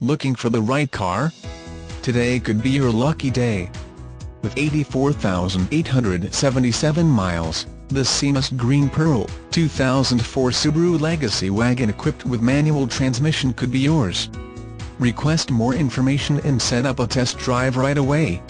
Looking for the right car? Today could be your lucky day. With 84,877 miles, the Seamist Green Pearl 2004 Subaru Legacy wagon equipped with manual transmission could be yours. Request more information and set up a test drive right away.